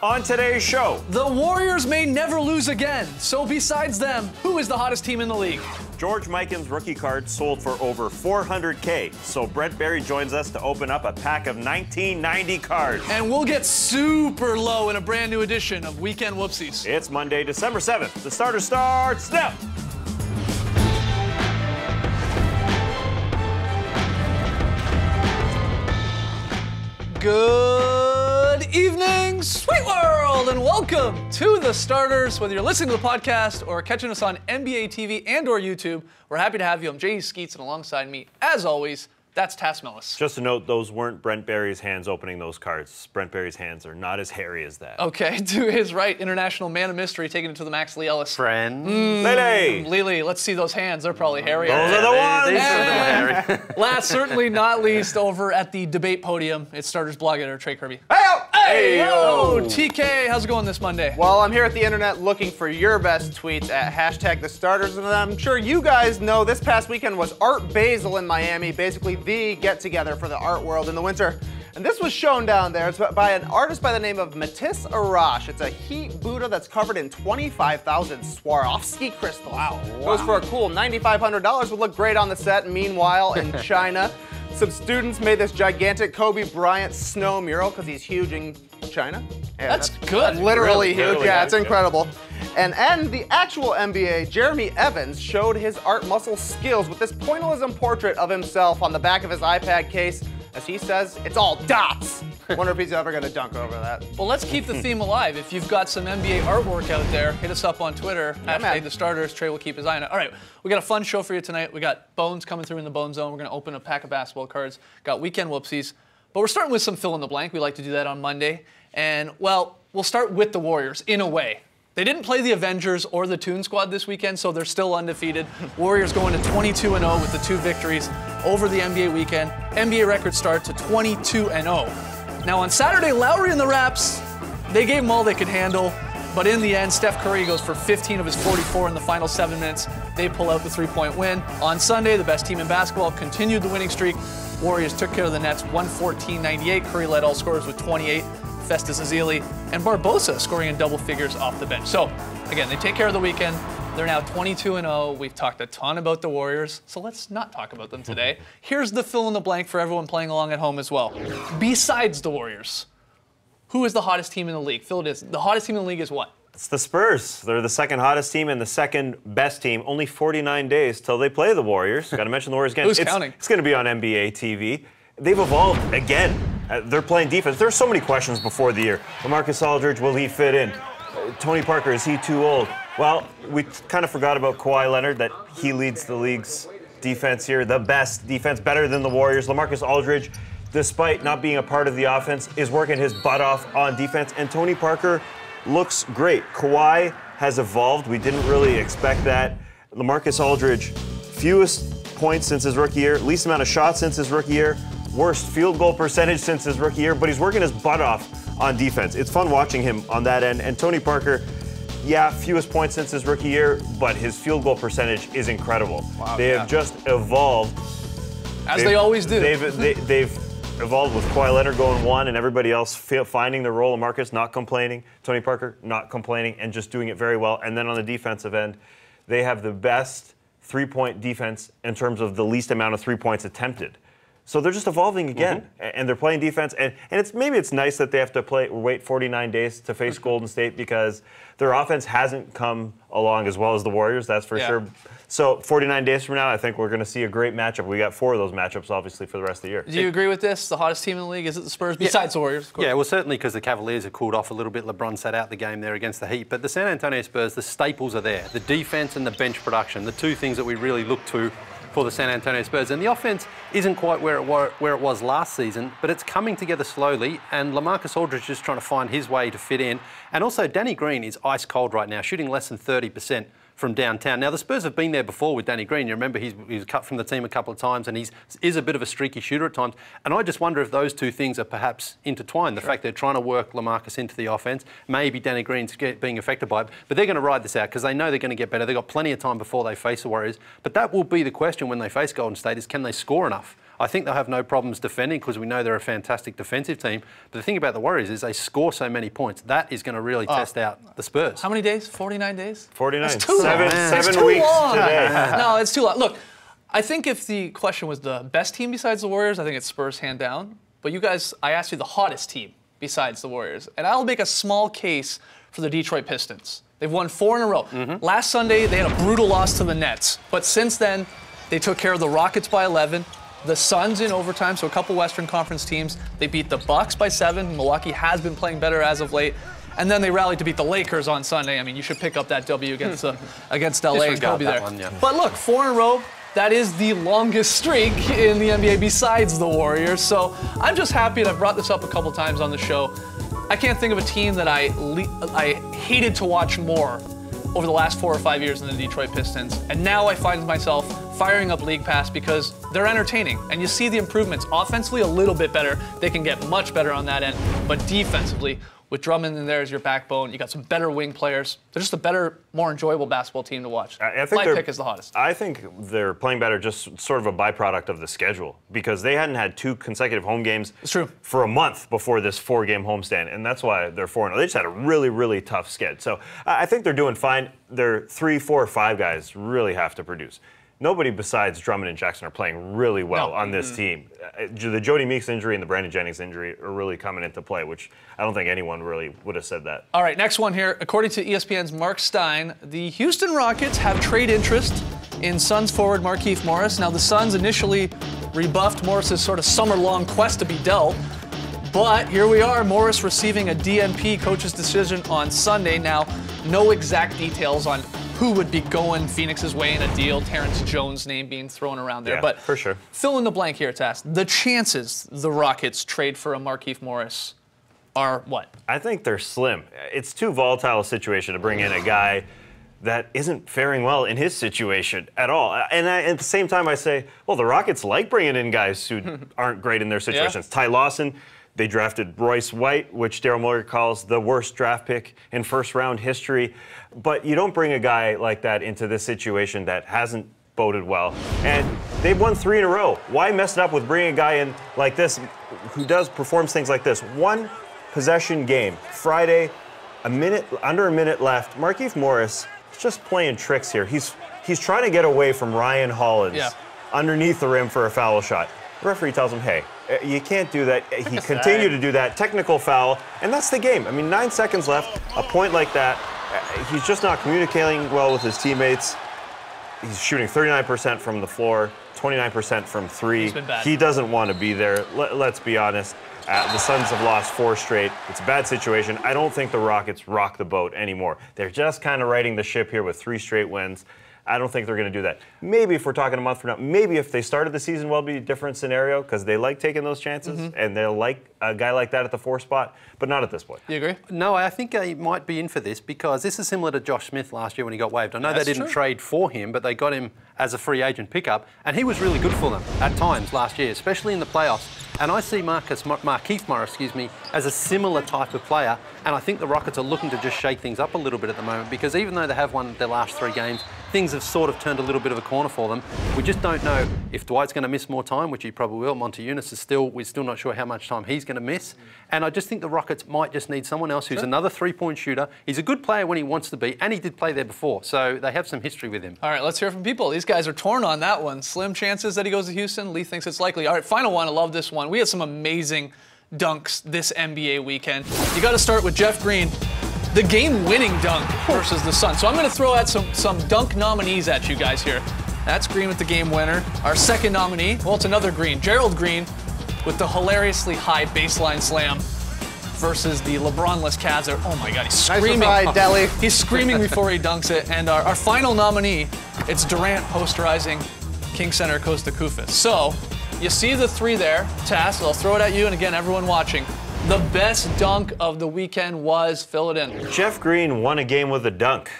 On today's show, the Warriors may never lose again. So besides them, who is the hottest team in the league? George Mikan's rookie card sold for over $400K. So Brent Berry joins us to open up a pack of 1990 cards. And we'll get super low in a brand new edition of Weekend Whoopsies. It's Monday, December 7th. The starter starts now. Good evening, sweet world, and welcome to The Starters. Whether you're listening to the podcast or catching us on NBA TV and or YouTube, we're happy to have you. I'm Jay Skeets, and alongside me, as always, that's Tass Millis. Just to note, those weren't Brent Berry's hands opening those cards. Brent Berry's hands are not as hairy as that. Okay, to his right, international man of mystery, taking it to the max, Lee Ellis. Friend. Lily. Lily, let's see those hands. They're probably hairy. Those are the ones! They last, certainly not least, over at the debate podium, it's Starters blog editor, Trey Kirby. Hey-o! Hey-yo! TK, how's it going this Monday? Well, I'm here at the internet looking for your best tweets at #thestarters, and I'm sure you guys know this past weekend was Art Basel in Miami, basically the get-together for the art world in the winter. And this was shown down there. It's by an artist by the name of Matisse Arash. It's a heat Buddha that's covered in 25,000 Swarovski crystals. Wow. Goes for a cool $9,500. Would look great on the set. Meanwhile, in China, some students made this gigantic Kobe Bryant snow mural because he's huge in China. Yeah, that's good. Literally huge. Really, yeah, it's incredible. And the actual NBA, Jeremy Evans, showed his art muscle skills with this pointillism portrait of himself on the back of his iPad case. As he says, it's all dots. Wonder if he's ever going to dunk over that. Well, let's keep the theme alive. If you've got some NBA artwork out there, hit us up on Twitter. Yeah, #thestarters. Trey will keep his eye on it. All right, we got a fun show for you tonight. We got Bones coming through in the Bone Zone. We're going to open a pack of basketball cards. Got Weekend Whoopsies. But we're starting with some fill-in-the-blank. We like to do that on Monday. And, well, we'll start with the Warriors, in a way. They didn't play the Avengers or the Toon Squad this weekend, so they're still undefeated. Warriors going to 22-0 with the 2 victories over the NBA weekend. NBA record start to 22-0. Now on Saturday, Lowry and the Raps, they gave them all they could handle. But in the end, Steph Curry goes for 15 of his 44 in the final 7 minutes. They pull out the three-point win. On Sunday, the best team in basketball continued the winning streak. Warriors took care of the Nets 114-98. Curry led all scorers with 28. Festus Ezeli and Barbosa scoring in double figures off the bench. So, again, they take care of the weekend. They're now 22-0. We've talked a ton about the Warriors, so let's not talk about them today. Here's the fill-in-the-blank for everyone playing along at home as well. Besides the Warriors, who is the hottest team in the league? Phil, it is. The hottest team in the league is what? It's the Spurs. They're the second hottest team and the second best team. Only 49 days till they play the Warriors. Got to mention the Warriors again. Who's counting? It's going to be on NBA TV. They've evolved again. They're playing defense. There's so many questions before the year. LaMarcus Aldridge, will he fit in? Tony Parker, is he too old? Well, we kind of forgot about Kawhi Leonard, that he leads the league's defense here, the best defense, better than the Warriors. LaMarcus Aldridge, despite not being a part of the offense, is working his butt off on defense, and Tony Parker looks great. Kawhi has evolved. We didn't really expect that. LaMarcus Aldridge, fewest points since his rookie year, least amount of shots since his rookie year, worst field goal percentage since his rookie year, but he's working his butt off on defense. It's fun watching him on that end. And Tony Parker, yeah, fewest points since his rookie year, but his field goal percentage is incredible. Wow, they have just evolved. As they always do. They've evolved with Kawhi Leonard going one and everybody else finding their role. LaMarcus not complaining. Tony Parker not complaining and just doing it very well. And then on the defensive end, they have the best three-point defense in terms of the least amount of 3 points attempted. So they're just evolving again, and they're playing defense. And it's maybe it's nice that they have to wait 49 days to face Golden State because their offense hasn't come along as well as the Warriors, that's for sure. So 49 days from now, I think we're going to see a great matchup. We got 4 of those matchups, obviously, for the rest of the year. Do you agree with this? The hottest team in the league, is it the Spurs? Besides the Warriors, of course. Yeah, well, certainly because the Cavaliers have cooled off a little bit. LeBron sat out the game there against the Heat. But the San Antonio Spurs, the staples are there. The defense and the bench production, the 2 things that we really look to for the San Antonio Spurs. And the offense isn't quite where it was last season, but it's coming together slowly, and LaMarcus Aldridge is just trying to find his way to fit in. And also, Danny Green is ice cold right now, shooting less than 30% from downtown. Now, the Spurs have been there before with Danny Green. You remember he was cut from the team a couple of times, and he is a bit of a streaky shooter at times. And I just wonder if those 2 things are perhaps intertwined. The fact they're trying to work LaMarcus into the offense, maybe Danny Green's being affected by it, but they're going to ride this out because they know they're going to get better. They've got plenty of time before they face the Warriors. But that will be the question when they face Golden State is, can they score enough? I think they'll have no problems defending because we know they're a fantastic defensive team. But the thing about the Warriors is they score so many points. That is going to really test out the Spurs. How many days? 49 days? 49. It's too long. Seven it's too weeks long. Today. No, it's too long. Look, I think if the question was the best team besides the Warriors, I think it's Spurs hand down. But you guys, I asked you the hottest team besides the Warriors. And I'll make a small case for the Detroit Pistons. They've won 4 in a row. Mm-hmm. Last Sunday, they had a brutal loss to the Nets. But since then, they took care of the Rockets by 11, the Suns in overtime, so a couple Western Conference teams. They beat the Bucks by 7. Milwaukee has been playing better as of late. And then they rallied to beat the Lakers on Sunday. I mean, you should pick up that W against, against LA and Kobe there. One, yeah. But look, 4 in a row. That is the longest streak in the NBA besides the Warriors. So I'm just happy, and I've brought this up a couple times on the show. I can't think of a team that I hated to watch more over the last 4 or 5 years than the Detroit Pistons. And now I find myself firing up League Pass because they're entertaining. And you see the improvements. Offensively, a little bit better. They can get much better on that end. But defensively, with Drummond in there as your backbone, you got some better wing players. They're just a better, more enjoyable basketball team to watch. I think my pick is the hottest. I think they're playing better, just sort of a byproduct of the schedule, because they hadn't had 2 consecutive home games for a month before this 4-game homestand, and that's why they're 4-0. They just had a really, really tough schedule. So I think they're doing fine. Their 3, 4, 5 guys really have to produce. Nobody besides Drummond and Jackson are playing really well on this team. The Jody Meeks injury and the Brandon Jennings injury are really coming into play, which I don't think anyone really would have said that. All right, next one here. According to ESPN's Mark Stein, the Houston Rockets have trade interest in Suns forward Markieff Morris. Now, the Suns initially rebuffed Morris's sort of summer-long quest to be dealt, but here we are, Morris receiving a DNP coach's decision on Sunday. Now, no exact details on who would be going Phoenix's way in a deal, Terrence Jones' name being thrown around there. Yeah, but for sure. Fill in the blank here, Tass. The chances the Rockets trade for a Markieff Morris are what? I think they're slim. It's too volatile a situation to bring in a guy that isn't faring well in his situation at all. And at the same time, I say, well, the Rockets like bringing in guys who aren't great in their situations. Yeah. Ty Lawson. They drafted Royce White, which Daryl Muller calls the worst draft pick in first-round history. But you don't bring a guy like that into this situation that hasn't boded well. And they've won 3 in a row. Why mess it up with bringing a guy in like this who performs things like this? 1 possession game. Friday, under a minute left. Markieff Morris is just playing tricks here. He's trying to get away from Ryan Hollins underneath the rim for a foul shot. The referee tells him, hey, you can't do that. He continued to do that. Technical foul. And that's the game. I mean, 9 seconds left. A point like that. He's just not communicating well with his teammates. He's shooting 39% from the floor, 29% from 3. He doesn't want to be there. Let's be honest. The Suns have lost 4 straight. It's a bad situation. I don't think the Rockets rock the boat anymore. They're just kind of riding the ship here with 3 straight wins. I don't think they're going to do that. Maybe if we're talking a month from now, maybe if they started the season well, it'd be a different scenario because they like taking those chances and they'll like a guy like that at the 4 spot, but not at this point. You agree? No, I think they might be in for this because this is similar to Josh Smith last year when he got waived. I know they didn't trade for him, but they got him as a free agent pickup, and he was really good for them at times last year, especially in the playoffs. And I see Markieff Morris, as a similar type of player, and I think the Rockets are looking to just shake things up a little bit at the moment because even though they have won their last 3 games, things have sort of turned a little bit of a corner for them. We just don't know if Dwight's going to miss more time, which he probably will. Monte Eunice is we're still not sure how much time he's going to miss. And I just think the Rockets might just need someone else who's another three-point shooter. He's a good player when he wants to be, and he did play there before, so they have some history with him. All right, let's hear from people. These guys are torn on that one. Slim chances that he goes to Houston. Lee thinks it's likely. All right, final one. I love this one. We had some amazing dunks this NBA weekend. You got to start with Jeff Green. The game-winning dunk versus the Suns. So I'm going to throw out some dunk nominees at you guys here. That's Green with the game winner. Our second nominee, well, it's another Green. Gerald Green with the hilariously high baseline slam versus the LeBron-less Cavs. Oh, my God, he's screaming. Nice ride, Delly. He's screaming before he dunks it. And our final nominee, it's Durant posterizing King Center Costa Kufis. So you see the 3 there. Tass, I'll throw it at you, and again, everyone watching. The best dunk of the weekend was, fill it in. Jeff Green won a game with a dunk.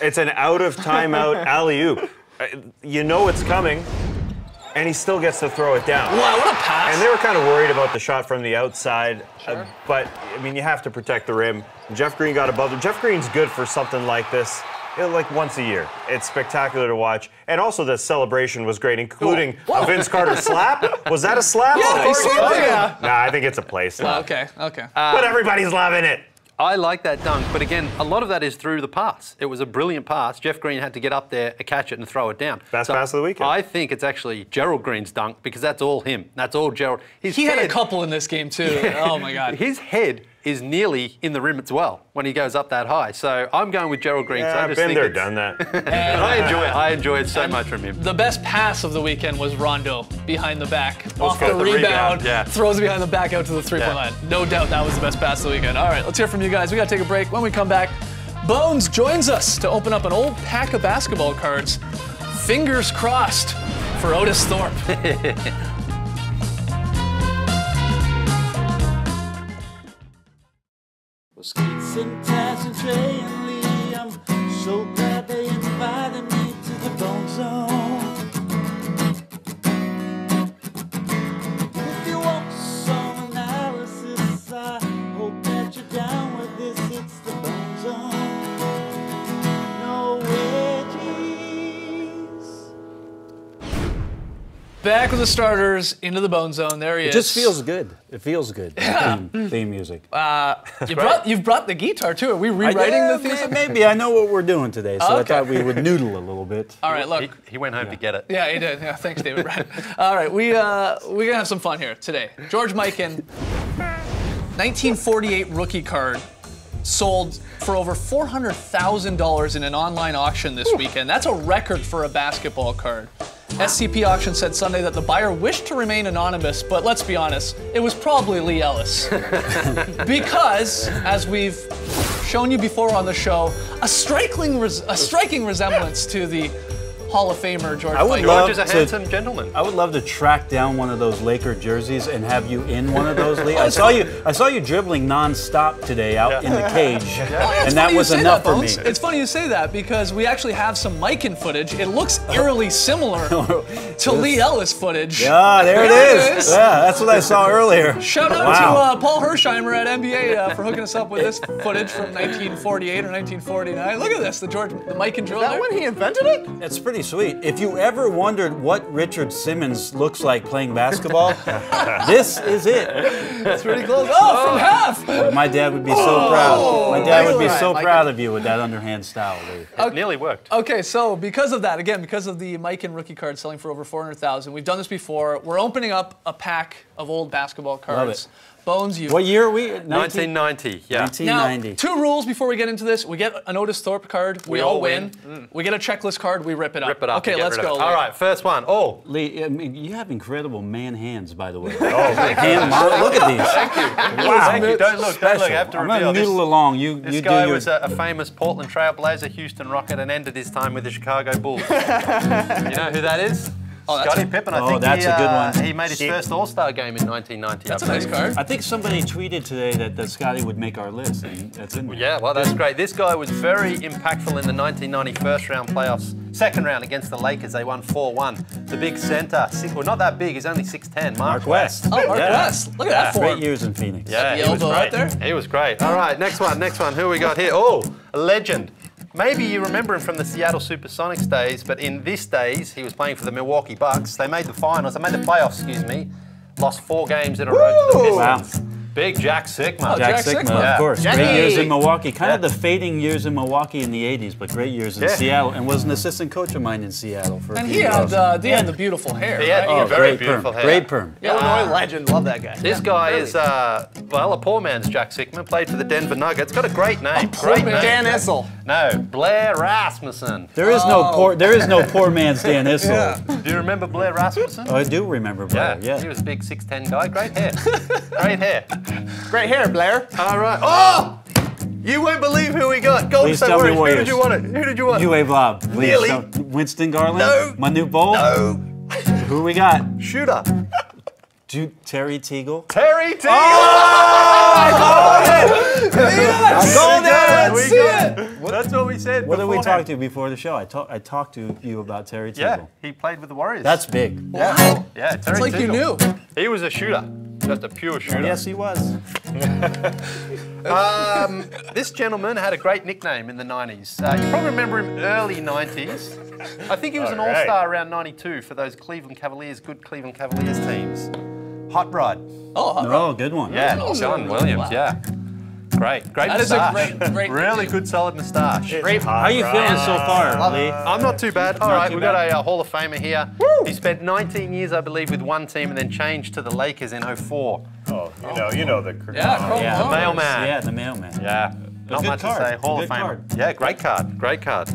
It's an out-of-timeout alley-oop. You know it's coming, and he still gets to throw it down. Wow, what a pass. And they were kind of worried about the shot from the outside. But, I mean, you have to protect the rim. Jeff Green got above him. Jeff Green's good for something like this. like once a year. It's spectacular to watch. And also the celebration was great, including a Vince Carter slap. Was that a slap? Yeah, yeah. No, I think it's a play slap. Okay, okay. But everybody's loving it. I like that dunk, but again, a lot of that is through the pass. It was a brilliant pass. Jeff Green had to get up there, catch it, and throw it down. Best pass of the weekend. I think it's actually Gerald Green's dunk because that's all him. That's all Gerald. He had a couple in this game too. Yeah. Oh my God. His head is nearly in the rim as well when he goes up that high. So I'm going with Gerald Green. Yeah, so I just I've been there, done that. But I enjoy it so much from him. The best pass of the weekend was Rondo behind the back. Off the rebound, throws behind the back out to the three-point line. No doubt that was the best pass of the weekend. All right, let's hear from you guys. We got to take a break. When we come back, Bones joins us to open up an old pack of basketball cards. Fingers crossed for Otis Thorpe. Skeets and Tass and Trey and Lee, I'm so glad they invited me to the Bone Zone. If you want some analysis, I hope that you're down with this. It's the Bone Zone. No edgies. Back with the starters into the Bone Zone. There he is. It just feels good. It feels good. Yeah. Theme music. You've brought the guitar too. Are we rewriting the theme? Maybe. I know what we're doing today, so I thought we would noodle a little bit. All right, look. He went home to get it. Yeah, he did. Yeah, thanks, David. Right. All right, we're going to have some fun here today. George Mikan, 1948 rookie card, sold for over $400,000 in an online auction this weekend. That's a record for a basketball card. SCP Auction said Sunday that the buyer wished to remain anonymous, but let's be honest, it was probably Lee Ellis. Because, as we've shown you before on the show, a striking resemblance to the Hall of Famer George Mikan. George is a handsome gentleman. I would love to track down one of those Laker jerseys and have you in one of those. Lee, I saw you dribbling nonstop today out in the cage, and that was enough for me. It's funny you say that because we actually have some Mikan footage. It looks eerily similar to Lee Ellis footage. Yeah, there it is. Yeah, that's what I saw earlier. Shout out to Paul Hersheimer at NBA for hooking us up with this footage from 1948 or 1949. Look at this, the Mikan drill. Is that when he invented it? It's pretty sweet. If you ever wondered what Richard Simmons looks like playing basketball, this is it. That's pretty close. Oh, from half! Well, my dad would be so proud. My dad would be so proud of you with that underhand style, dude. It nearly worked. Okay, so because of that, again, because of the Mikan rookie card selling for over $400,000, we've done this before. We're opening up a pack of old basketball cards. Bones, you. What year are we? 1990. Yeah. 1990. Now, two rules before we get into this. We get an Otis Thorpe card. We all win. We get a checklist card. We rip it up. Rip it up. Okay, let's go. All right, first one. Oh, Lee, I mean, you have incredible man hands, by the way. Look at these. Thank you. Wow. Thank you. Don't look. Special. Don't look. I have to reveal this. Noodle along. This guy was a famous Portland Trailblazer, Houston Rocket, and ended his time with the Chicago Bulls. You know who that is? Oh, Scottie Pippen, I think that's a good one. He made his first All-Star game in 1990. That's a nice card. I think somebody tweeted today that Scottie would make our list. That's in there. Yeah, well, that's great. This guy was very impactful in the 1990 first-round playoffs. Second round against the Lakers, they won 4-1. The big center, well, not that big, he's only 6'10", Mark West. Oh, Mark West. Look at that for him. Great years in Phoenix. Yeah, he was great. He was great. All right, next one. Who we got here? Oh, a legend. Maybe you remember him from the Seattle Supersonics days, but in these days, he was playing for the Milwaukee Bucks. They made the playoffs, lost 4 games in a row to the Pistons. Wow. Big Jack Sikma. Oh, Jack Sikma, of course. Jackie. Great years in Milwaukee. Kind of the fading years in Milwaukee in the 80s, but great years in Seattle, and was an assistant coach of mine in Seattle for a few years. And he had the beautiful hair. He had very beautiful hair. Great perm. Illinois legend. Love that guy. This guy is, well, a poor man's Jack Sikma. Played for the Denver Nuggets. Got a great name. Dan Issel. No, Blair Rasmussen. There is no poor man's Dan Issel. Yeah. Do you remember Blair Rasmussen? Oh, I do remember Blair, yeah. He was a big 6'10" guy, great hair. Great hair. Great hair, Blair. All right. Oh! You won't believe who we got. Golden State Warriors. Who did you want it? Who did you want? UA Blob. Really? Winston Garland? No. Manu Bol? No. Who we got? Shooter. Terry Teagle? Terry Teagle! I called it! I called it! That's what we said. What did we talk to before the show? I talked to you about Terry Teagle. Yeah, he played with the Warriors. That's big. What? Yeah, Terry Teagle. It's like you knew. He was a shooter. Just a pure shooter. Yes, he was. This gentleman had a great nickname in the 90s. You probably remember him early 90s. I think he was an all-star around 92 for those Cleveland Cavaliers, good Cleveland Cavaliers teams. Hot Rod. Oh, Hot Rod. Oh, good one. Yeah, John Williams, yeah. Great, great moustache. Great really good, solid moustache. How are you feeling so far, Lee? I'm not too bad. All right, we've got a Hall of Famer here. Woo! He spent 19 years, I believe, with one team and then changed to the Lakers in 04. Oh, you know the... Yeah, the mailman. Yeah, the mailman. Yeah. Not much to say. Hall of Famer. Yeah, great card. Great card.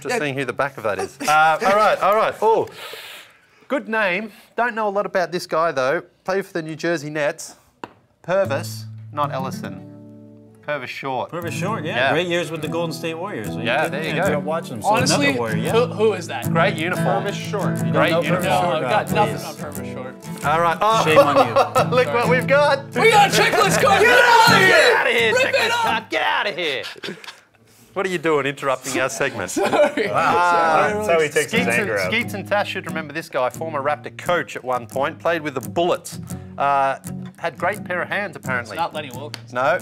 Just seeing who the back of that is. All right, all right. Oh, good name. Don't know a lot about this guy, though. Played for the New Jersey Nets. Purvis. Not Ellison. Purvis Short. Purvis Short, yeah. Great years with the Golden State Warriors. Yeah, there you go. Watching them. So honestly, Warrior, yeah. who is that? Great uniform. Purvis Short. You great uniform. I've got nothing on Purvis Short. All right. Oh. Shame on you. Look what we've got. We got a checklist card. Get out of here. Rip it up. Get out of here. What are you doing interrupting our segment? Sorry. Wow. So he takes his anger out. Skeets and Tass should remember this guy, former Raptor coach at one point, played with the Bullets. Had great pair of hands, apparently. It's not Lenny Wilkins. No.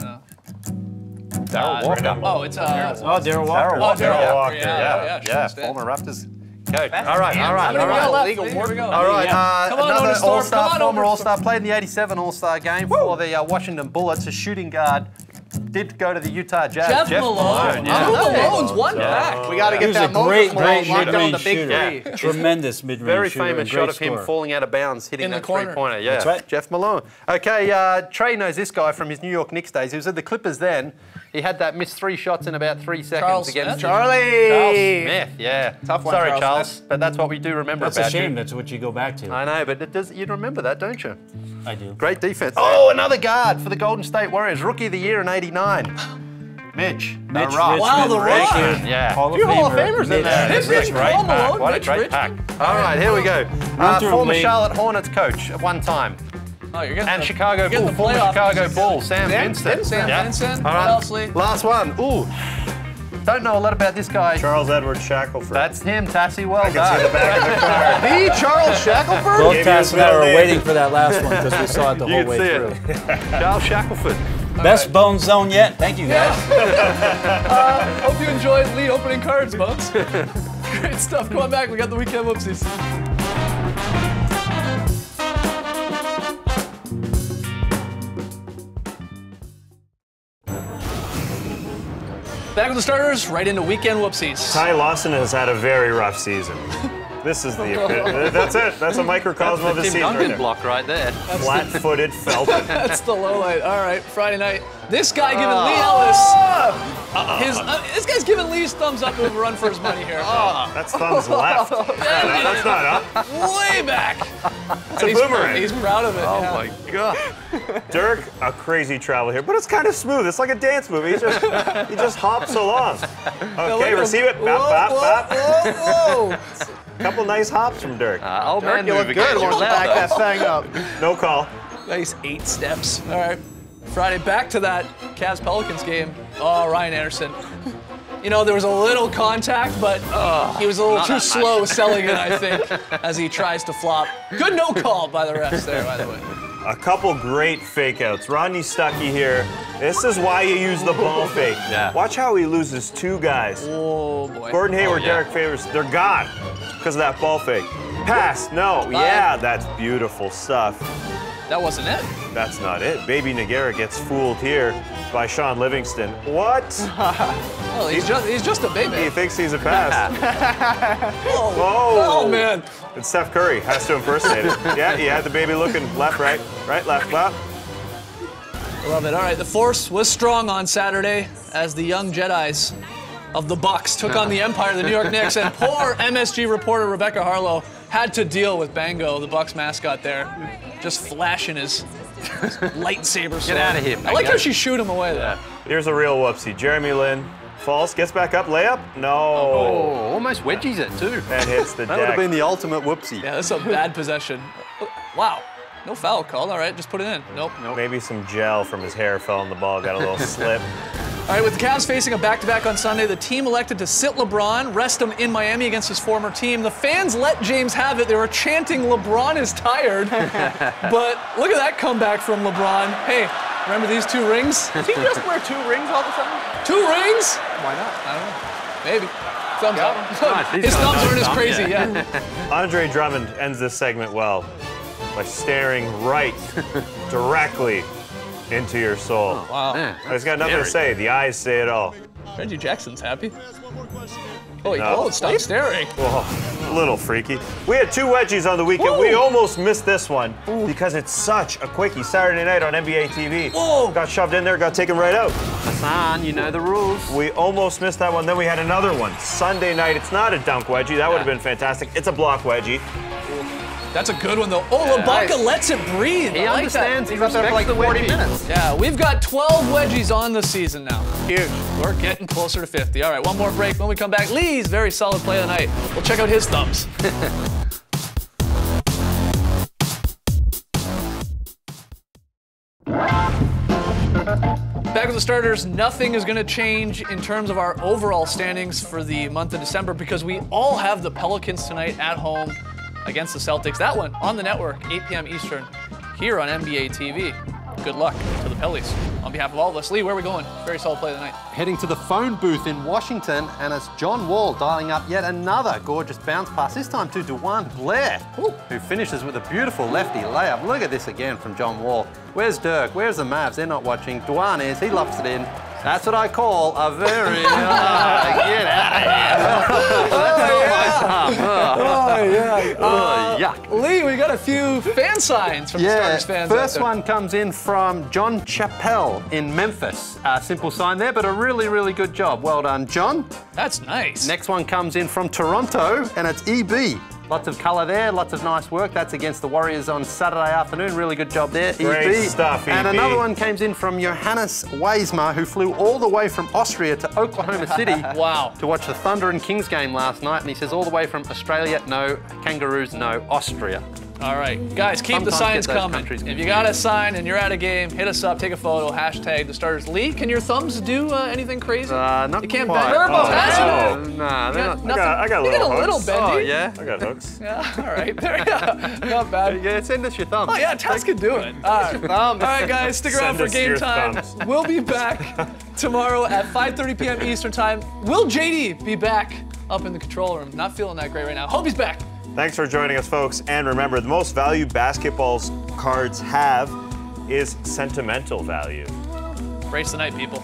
Darryl Walker. Oh, it's... Darryl Walker. Darryl Walker, yeah. Former Raptors coach. All right. Come on, another all-star, former all-star, played in the 87 all-star game for the Washington Bullets, a shooting guard. Did go to the Utah Jazz. Jeff Malone. Yeah. Malone's one back. We got to get that Moses Malone locked on the big three. Yeah. Tremendous mid-range shooter. Very famous shot of him falling out of bounds, hitting that three-pointer. Yeah, that's right. Jeff Malone. Okay, Trey knows this guy from his New York Knicks days. He was at the Clippers then. He had that missed three shots in about 3 seconds against Charlie. Charles Smith, yeah. Tough one, sorry, Charles, but that's what we do remember about you. That's a shame. That's what you go back to. I know, but it does. You remember that, don't you? I do. Great defense. Oh, another guard for the Golden State Warriors. Rookie of the year in 89. Mitch The Rock. Wow, The Rock. Yeah. Few Hall of Famers in there. Mitch Malone. What a great pack. All right, here we go. Former Charlotte Hornets coach at one time. Oh, and the, Chicago Bull, former Chicago Bull, Sam Vincent. Sam Vincent. All right. Elsley. Last one. Ooh. Don't know a lot about this guy. Charles Edward Shackleford. That's him, Tassie. Well done. The Charles Shackleford? Both Tass and I were waiting for that last one because we saw it the whole way through. Charles Shackleford. Best bone zone yet. Thank you, guys. Hope you enjoyed Lee opening cards, Bones. Great stuff. Come on back. We got the weekend whoopsies. Back with the starters, right into weekend whoopsies. Ty Lawson has had a very rough season. This is the... That's it. That's a microcosm of the season. That's the Tim Duncan block right there. Flat-footed Felton. That's the low light. All right, Friday night. This guy giving Lee Ellis... this guy's giving Lee's thumbs up over run for his money here. That's thumbs left. That's not up. Way back. It's a boomerang. He's proud of it. Oh, my God. Dirk, a crazy travel here, but it's kind of smooth. It's like a dance movie. He just hops along. Okay, receive it. Bap, bap, bap. Whoa, whoa. Couple nice hops from Dirk. Oh, man, you look good. We'll back that thing up. No call. Nice 8 steps. All right. Friday, back to that Cavs-Pelicans game. Oh, Ryan Anderson. You know, there was a little contact, but he was a little too slow selling it, I think, as he tries to flop. Good no call by the refs there, by the way. A couple great fake-outs. Rodney Stuckey here. This is why you use the ball fake. Yeah. Watch how he loses 2 guys. Oh, boy. Gordon Hayward, Derek Favors, they're gone because of that ball fake. Pass, no, yeah, that's beautiful stuff. That wasn't it. That's not it. Baby Nogueira gets fooled here by Sean Livingston. What? Well, he's just a baby. He thinks he's a pass. Whoa. Oh, man. And Steph Curry has to impersonate it. Yeah, he had the baby looking left, right, left, left. I love it. All right, the force was strong on Saturday as the young Jedis of the Bucks took on the Empire, the New York Knicks, and poor MSG reporter Rebecca Harlow had to deal with Bango, the Bucks mascot there, just flashing his lightsaber sword. Get out of here, Bango. I like how she shooed him away, though. Here's a real whoopsie. Jeremy Lin. Falls, gets back up, layup. No. Oh, almost wedgies it, too. And hits the deck. That would have been the ultimate whoopsie. Yeah, that's a bad possession. Wow. No foul called. All right, just put it in. Nope. Maybe some gel from his hair fell on the ball, got a little slip. All right, with the Cavs facing a back-to-back on Sunday, the team elected to sit LeBron, rest him in Miami against his former team. The fans let James have it. They were chanting, LeBron is tired. But look at that comeback from LeBron. Hey, Remember these two rings? Does he just wear two rings all the time? Two rings? Why not? I don't know. Maybe. Thumbs up. His thumbs aren't as crazy yet. Andre Drummond ends this segment well by staring right directly into your soul. Oh, wow. Man, it's got nothing to say. The eyes say it all. Reggie Jackson's happy. Holy cow, stop staring. Whoa, a little freaky. We had two wedgies on the weekend. Whoa. We almost missed this one because it's such a quickie. Saturday night on NBA TV. Whoa. Got shoved in there, got taken right out. Hassan, you know the rules. We almost missed that one. Then we had another one. Sunday night, it's not a dunk wedgie. That would have been fantastic. It's a block wedgie. That's a good one, though. Oh, LaBanca lets it breathe. He understands. He's up there for like 40 minutes. Yeah, we've got 12 wedgies on the season now. Huge. We're getting closer to 50. All right, one more break. When we come back, Lee's very solid play of the night. We'll check out his thumbs. Back with the starters, nothing is going to change in terms of our overall standings for the month of December because we all have the Pelicans tonight at home against the Celtics. That one on the network, 8 p.m. Eastern, here on NBA TV. Good luck to the Pellies. On behalf of all of us, Lee, where are we going? Very solid play of the night. Heading to the phone booth in Washington, and it's John Wall dialing up yet another gorgeous bounce pass, this time to DeJuan Blair, who finishes with a beautiful lefty layup. Look at this again from John Wall. Where's Dirk? Where's the Mavs? They're not watching. DeJuan is. He lofts it in. That's what I call a very... get out of here. Yuck. Lee, we got a few fan signs from the Starters fans. First one comes in from John Chappell in Memphis. A simple sign there, but a really, really good job. Well done, John. That's nice. Next one comes in from Toronto, and it's EB. Lots of colour there, lots of nice work. That's against the Warriors on Saturday afternoon. Really good job there, EB. Great stuff, EB. And another one came in from Johannes Weismar, who flew all the way from Austria to Oklahoma City to watch the Thunder and Kings game last night. And he says all the way from Australia, no. Kangaroos, no. Austria. All right, guys, keep the signs coming. If you got a sign and you're at a game, hit us up, take a photo, hashtag the starters. Lee, can your thumbs do anything crazy? Not you can't bend. Nah, they're not. I got a little bendy. Oh, yeah. I got hooks. Yeah, all right. There you go. Not bad. Yeah, send us your thumbs. Oh, yeah, Tass can do it. All right, guys, stick around for game time. We'll be back tomorrow at 5:30 p.m. Eastern time. Will JD be back up in the control room? Not feeling that great right now. Hope he's back. Thanks for joining us, folks. And remember, the most value basketball cards have is sentimental value. Brace the night, people.